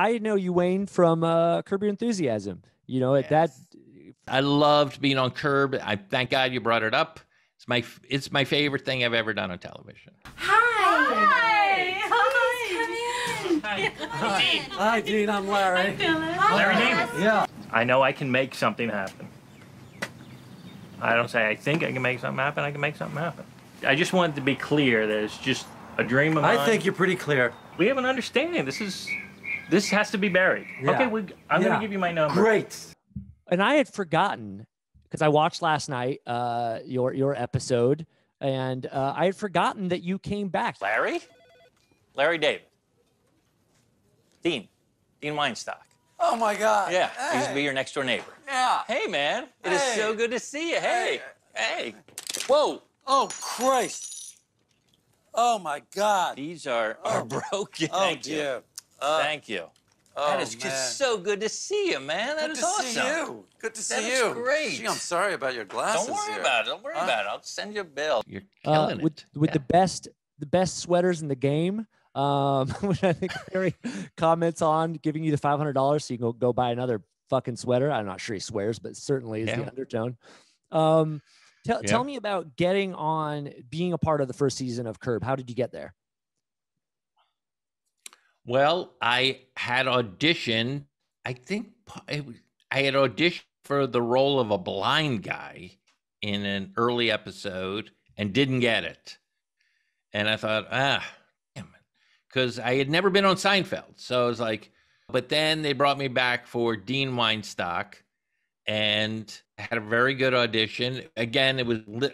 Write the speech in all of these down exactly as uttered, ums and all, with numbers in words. I know you, Wayne, from uh, Curb Your Enthusiasm. You know, yes. that I loved being on Curb. I thank God you brought it up. It's my it's my favorite thing I've ever done on television. Hi. Hi. Hi. Come in. Hi. Hi. Dean. Hi, Dean. I'm Larry. I'm Larry David. Yeah. I know I can make something happen. I don't say I think I can make something happen. I can make something happen. I just wanted to be clear that it's just a dream of mine. I think you're pretty clear. We have an understanding. This is, this has to be buried. Yeah. Okay, we, I'm yeah. going to give you my number. Great. And I had forgotten, because I watched last night uh, your your episode, and uh, I had forgotten that you came back. Larry? Larry David. Dean. Dean Weinstock. Oh, my God. Yeah, hey. He used to be your next-door neighbor. Yeah. Hey, man. It hey. is so good to see you. Hey. Hey. hey. Whoa. Oh, Christ. Oh, my God. These are, oh. are broken. Oh, Thank dear. You. Uh, Thank you. Oh, that is man. just so good to see you, man. That good is awesome. Good to see you. Good to see that you. That is great. Gee, I'm sorry about your glasses. Don't worry here. about it. Don't worry uh, about it. I'll send you a bill. You're killing uh, with, it. With yeah. the best, the best sweaters in the game, um, which I think Larry comments on, giving you the five hundred dollars so you can go, go buy another fucking sweater. I'm not sure he swears, but certainly is yeah. the undertone. Um, Tell, yeah. tell me about getting on, being a part of the first season of Curb. How did you get there? Well, I had auditioned. I think I had auditioned for the role of a blind guy in an early episode and didn't get it. And I thought, ah, damn it. Because I had never been on Seinfeld. So I was like, but then they brought me back for Dean Weinstock. And I had a very good audition. Again, it was, I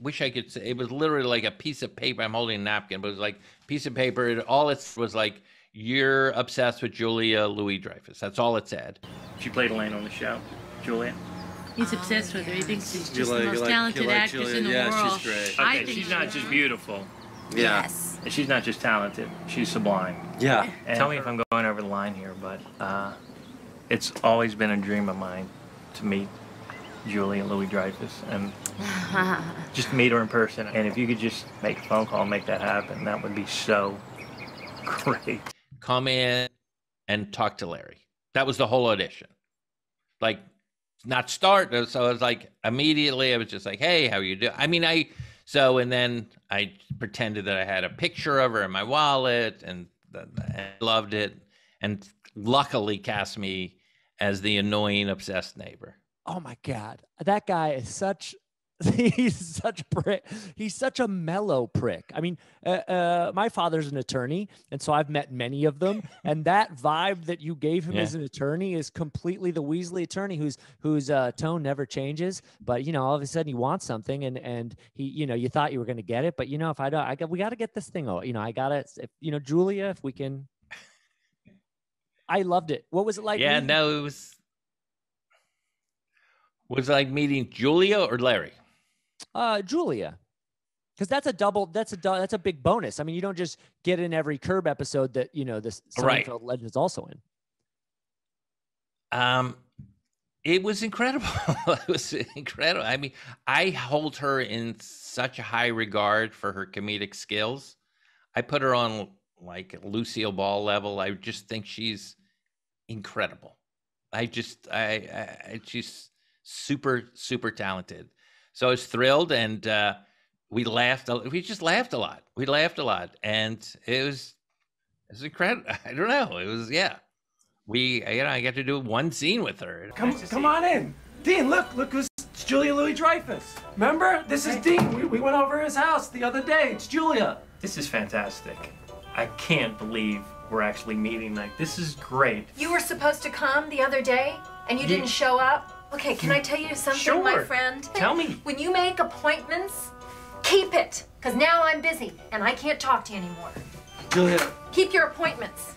wish I could say, it was literally like a piece of paper. I'm holding a napkin, but it was like a piece of paper. It, all it was like, you're obsessed with Julia Louis-Dreyfus. That's all it said. She played Elaine on the show, Julia. He's obsessed with her. He thinks she's just like, the most like, talented like actress Julia. in the yeah, world. Yeah, she's great. Okay, I think she's not she just beautiful. Yeah. Yes. And she's not just talented. She's sublime. Yeah. And tell me if I'm going over the line here, but uh, it's always been a dream of mine to meet Julia Louis-Dreyfus and just meet her in person. And if you could just make a phone call and make that happen, that would be so great. Come in and talk to Larry. That was the whole audition. Like, not start. So I was like, immediately, I was just like, hey, how you doing? I mean, I, so, and then I pretended that I had a picture of her in my wallet and, and loved it. And luckily cast me as the annoying, obsessed neighbor. Oh my God, that guy is such, he's such a prick. He's such a mellow prick. I mean, uh, uh, my father's an attorney, and so I've met many of them. And that vibe that you gave him yeah. as an attorney is completely the Weasley attorney, whose whose uh, tone never changes. But you know, all of a sudden, he wants something, and and he, you know, you thought you were going to get it, but you know, if I don't, I got, we got to get this thing. Oh, you know, I got to, you know, Julia, if we can. I loved it. What was it like? Yeah, meeting? no, it was. Was it like meeting Julia or Larry? Uh, Julia, because that's a double. That's a that's a big bonus. I mean, you don't just get in every Curb episode that you know this Seinfeld right. legend is also in. Um, it was incredible. It was incredible. I mean, I hold her in such a high regard for her comedic skills. I put her on like Lucille Ball level. I just think she's incredible. I just, I, I, she's super, super talented. So I was thrilled, and uh, we laughed. We just laughed a lot. We laughed a lot, and it was, it was incredible. I don't know. It was, yeah. We, you know, I got to do one scene with her. Come, nice come on in, Dean. Look, look who's it's Julia Louis-Dreyfus. Remember, this is Dean. We, we went over his house the other day. It's Julia. This is fantastic. I can't believe we're actually meeting. Like, this is great. You were supposed to come the other day, and you yeah. didn't show up? Okay, can I tell you something, sure. my friend? Tell me. When you make appointments, keep it, because now I'm busy, and I can't talk to you anymore. Julia. Keep your appointments.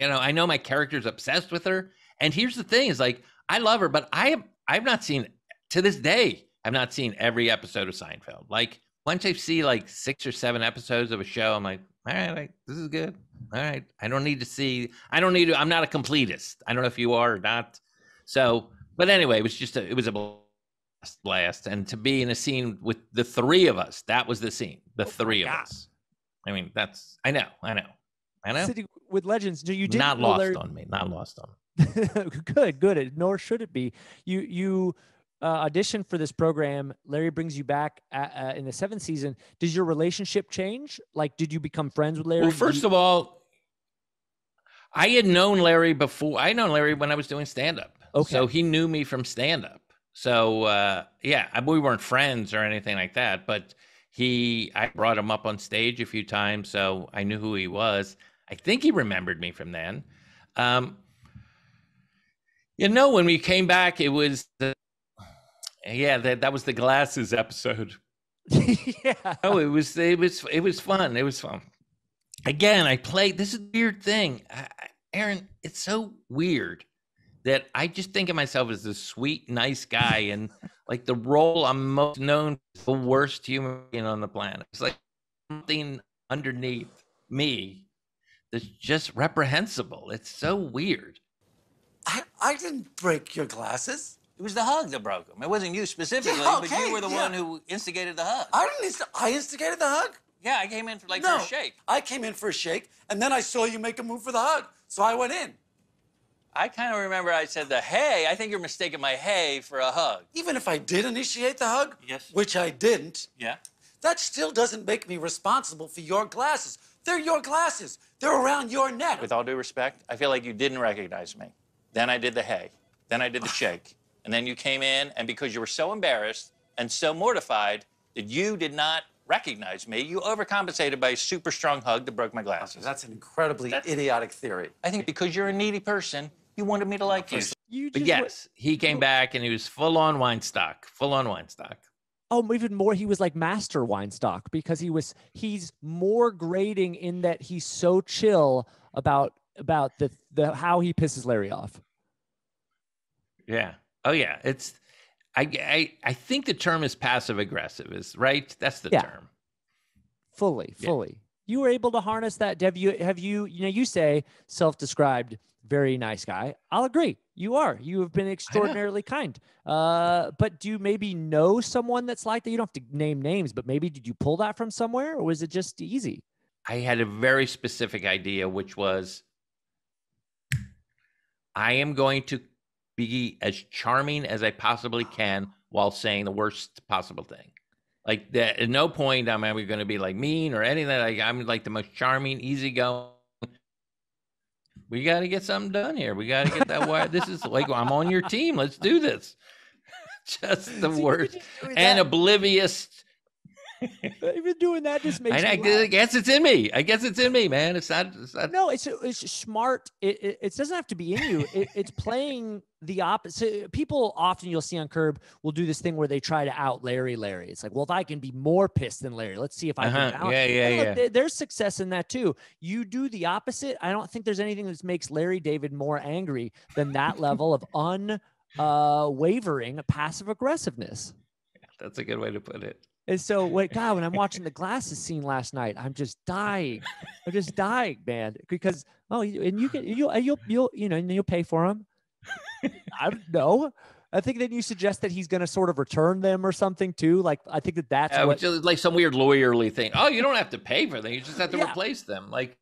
You know, I know my character's obsessed with her, and here's the thing, is like, I love her, but I have, I've not seen, to this day, I've not seen every episode of Seinfeld. Like, once I see like six or seven episodes of a show, I'm like, all right, like, this is good. All right. I don't need to see, I don't need to, I'm not a completist. I don't know if you are or not. So, but anyway, it was just, a, it was a blast, blast. And to be in a scene with the three of us, that was the scene, the three of us. I mean, that's, I know, I know. I know. Sitting with legends. Do you didn't not lost Larry... on me? Not lost on me. Good, good. Nor should it be. You you uh, auditioned for this program. Larry brings you back at, uh, in the seventh season. Did your relationship change? Like, did you become friends with Larry? Well, first you... of all, I had known Larry before. I had known Larry when I was doing stand up. Okay. So he knew me from stand up. So uh, yeah, we weren't friends or anything like that, but he, I brought him up on stage a few times, so I knew who he was. I think he remembered me from then. Um, you know, when we came back, it was, the, yeah, that that was the glasses episode. Yeah. Oh, it was, it was, it was fun. It was fun. Again, I played. This is a weird thing, I, Aaron. It's so weird that I just think of myself as this sweet, nice guy, and like the role I'm most known for, the worst human being on the planet. It's like something underneath me that's just reprehensible. It's so weird. I, I didn't break your glasses. It was the hug that broke them. It wasn't you specifically, yeah, okay, but you were the yeah. one who instigated the hug. I didn't. Inst I instigated the hug. Yeah, I came in for like no, for a shake. I came in for a shake, and then I saw you make a move for the hug, so I went in. I kind of remember I said the hey. I think you're mistaking my hey for a hug. Even if I did initiate the hug, yes, which I didn't, yeah, that still doesn't make me responsible for your glasses. They're your glasses. They're around your neck. With all due respect, I feel like you didn't recognize me. Then I did the hey. Then I did the shake. And then you came in, and because you were so embarrassed and so mortified that you did not recognize me, you overcompensated by a super strong hug that broke my glasses. Okay, that's an incredibly that's, idiotic theory. I think because you're a needy person, you wanted me to like you. you but yes, he came back and he was full on Weinstock, full on Weinstock. Oh, even more, he was like Master Weinstock because he was, he's more grating in that he's so chill about, about the, the, how he pisses Larry off. Yeah. Oh yeah. It's, I, I, I think the term is passive aggressive is right. That's the yeah. term. Fully, fully. Yeah. You were able to harness that. Have you, have you, you know, you say self-described very nice guy. I'll agree. You are. You have been extraordinarily kind. Uh, but do you maybe know someone that's like that? You don't have to name names, but maybe did you pull that from somewhere or was it just easy? I had a very specific idea, which was I am going to be as charming as I possibly can while saying the worst possible thing. Like that, at no point am I ever going to be like mean or anything. Like I'm like the most charming, easygoing. We got to get something done here. We got to get that wire. This is like I'm on your team. Let's do this. Just the worst and oblivious. Even doing that just makes. And I, I guess it's in me. I guess it's in me, man. It's not. It's not... No, it's it's smart. It, it it doesn't have to be in you. It, it's playing the opposite. People often you'll see on Curb will do this thing where they try to out Larry. Larry. It's like, well, if I can be more pissed than Larry, let's see if I uh-huh. can out. Yeah, yeah, look, yeah. There, there's success in that too. You do the opposite. I don't think there's anything that makes Larry David more angry than that level of unwavering uh, passive aggressiveness. Yeah, that's a good way to put it. And so, wait, God, when I'm watching the glasses scene last night, I'm just dying. I'm just dying, man. Because oh, and you can you you'll you'll you know, and you'll pay for them. I don't know. I think then you suggest that he's going to sort of return them or something too. Like I think that that's uh, what... just like some weird lawyerly thing. Oh, you don't have to pay for them. You just have to yeah. replace them. Like,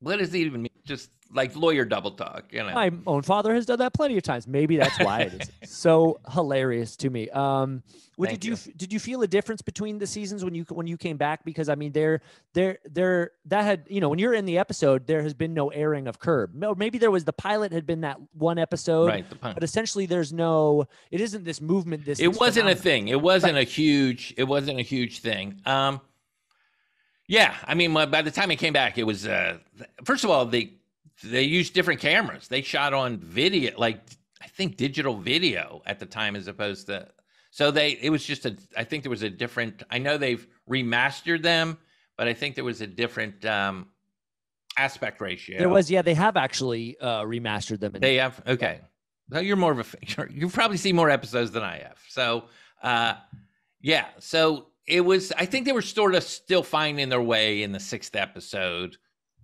what does it even mean? Just like lawyer double talk. You know, my own father has done that plenty of times. Maybe that's why it is so hilarious to me. Um, what did you, you did you feel a difference between the seasons when you when you came back? Because I mean, there there there that had you know when you're in the episode, there has been no airing of Curb. No, maybe there was the pilot had been that one episode, right? The pilot. But essentially, there's no. It isn't this movement. This it this wasn't phenomenon. a thing. It wasn't right. a huge. It wasn't a huge thing. Um, yeah, I mean, by the time I came back, it was uh, first of all the. They used different cameras. They shot on video, like I think digital video at the time, as opposed to, so they, it was just a, I think there was a different, I know they've remastered them, but I think there was a different um, aspect ratio. There was, yeah, they have actually uh, remastered them. They have, okay. So you're more of a, you're, you've probably seen more episodes than I have. So uh, yeah, so it was, I think they were sort of still finding their way in the sixth episode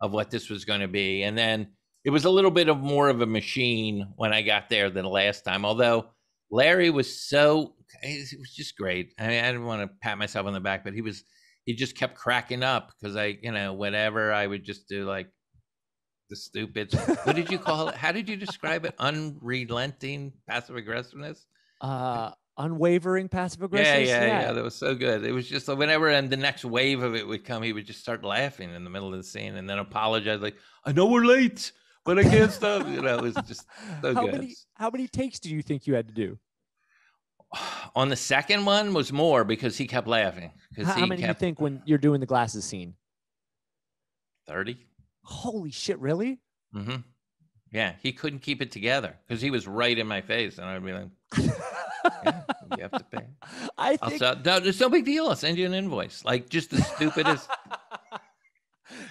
of what this was going to be. And then it was a little bit of more of a machine when I got there than last time. Although Larry was so, it was just great. I mean, I didn't want to pat myself on the back, but he was, he just kept cracking up because I, you know, whatever, I would just do like the stupid, what did you call it? How did you describe it? Unrelenting passive aggressiveness? Uh, unwavering passive aggressiveness? Yeah, yeah, yeah, yeah. That was so good. It was just like whenever and the next wave of it would come, he would just start laughing in the middle of the scene and then apologize like, I know we're late, but I can't stop. You know, it was just so how good. Many, how many takes do you think you had to do? On the second one was more because he kept laughing. How, he how many kept, do you think when you're doing the glasses scene? thirty. Holy shit, really? Mm-hmm. Yeah, he couldn't keep it together because he was right in my face. And I'd be like, yeah, you have to pay. I think I'll sell, no, it's no big deal. I'll send you an invoice. Like just the stupidest.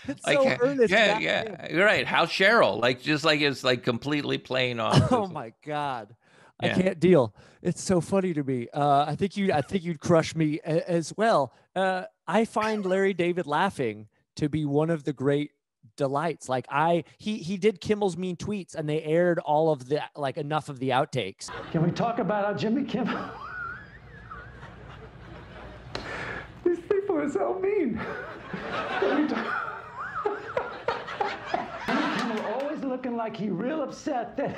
It's like, so earnest. Yeah, yeah. Thing. You're right. How Cheryl? Like just like it's like completely playing off. Oh my God. Yeah. I can't deal. It's so funny to me. Uh, I think you. I think you'd crush me a, as well. Uh, I find Larry David laughing to be one of the great delights. Like I, he he did Kimmel's Mean Tweets, and they aired all of the like enough of the outtakes. Can we talk about how Jimmy Kimmel? These people are so mean. Can we talk... Jimmy Kimmel always looking like he real upset that.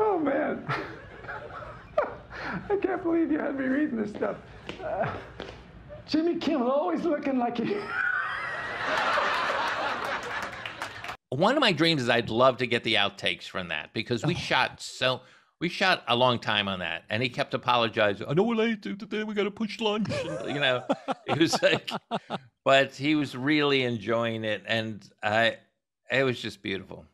Oh, man. I can't believe you had me reading this stuff. Uh, Jimmy Kimmel always looking like he... One of my dreams is I'd love to get the outtakes from that because we oh. shot so... We shot a long time on that, and he kept apologizing. I know we're late today. We got to push lunch. And, you know, it was like... But he was really enjoying it, and I, it was just beautiful.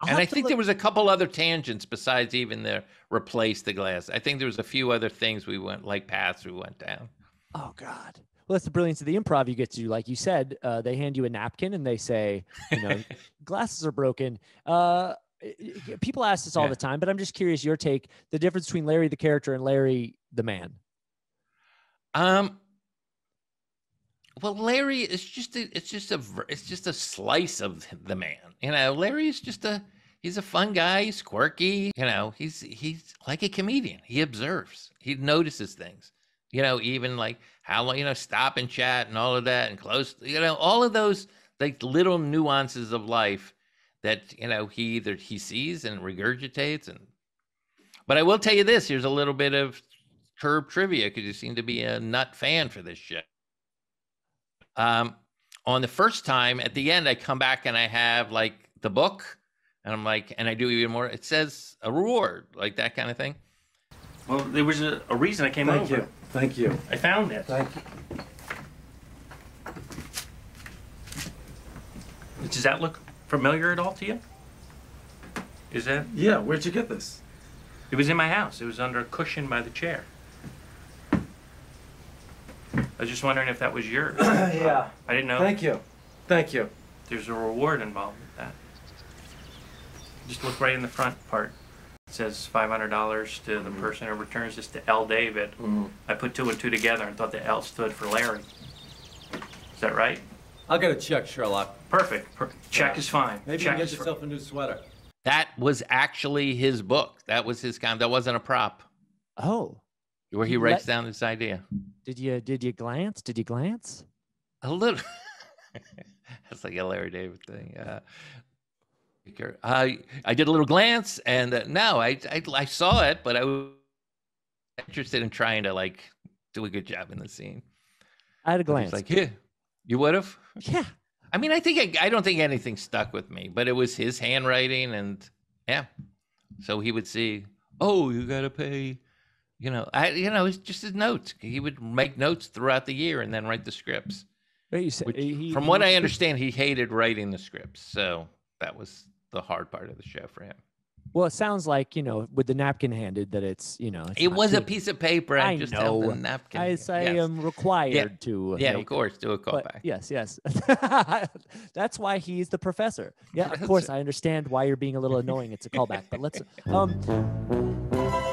I'll and I think look. There was a couple other tangents besides even the replace the glass. I think there was a few other things we went like paths we went down. Oh God. Well, that's the brilliance of the improv you get to do. Like you said, uh, they hand you a napkin and they say, you know, glasses are broken. Uh, people ask this all yeah. the time, but I'm just curious your take, the difference between Larry the character and Larry the man. Um, Well, Larry is just a, it's just a it's just a slice of the man. You know, Larry is just a he's a fun guy. He's quirky. You know, he's he's like a comedian. He observes. He notices things. You know, even like how long you know stop and chat and all of that and close. You know, all of those like little nuances of life that you know he either he sees and regurgitates. And but I will tell you this: here's a little bit of Curb trivia because you seem to be a nut fan for this shit. Um, on the first time at the end, I come back and I have like the book and I'm like, and I do even more. It says a reward, like that kind of thing. Well, there was a, a reason I came Thank over. Thank you. Thank you. I found it. Thank you. Does that look familiar at all to you? Is that? Yeah. Where'd you get this? It was in my house. It was under a cushion by the chair. I was just wondering if that was yours. Yeah. I didn't know. Thank you. Thank you. There's a reward involved with that. Just look right in the front part. It says five hundred dollars to the mm-hmm. person who returns this to L. David. Mm-hmm. I put two and two together and thought the L stood for Larry. Is that right? I'll get a check, Sherlock. Perfect. Per check yeah. is fine. Maybe check you can get yourself a new sweater. That was actually his book. That was his kind. That wasn't a prop. Oh. Where he writes Let down this idea. Did you did you glance? Did you glance? A little. That's like a Larry David thing. Uh, I I did a little glance, and uh, no, I, I I saw it, but I was interested in trying to like do a good job in the scene. I had a glance. Like yeah, you would have. Yeah. I mean, I think I, I don't think anything stuck with me, but it was his handwriting, and yeah, so he would see. Oh, you gotta pay. You know, I you know, it's just his notes. He would make notes throughout the year and then write the scripts. You say, which, he, from he, what he, I understand, he hated writing the scripts. So that was the hard part of the show for him. Well, it sounds like, you know, with the napkin handed that it's, you know. It's it was too, a piece of paper. I, I just have the napkin. I, I yes. am required yeah. to. Yeah, of course, do a callback. Yes, yes. That's why he's the professor. Yeah, of course, I understand why you're being a little annoying. It's a callback. But let's... um.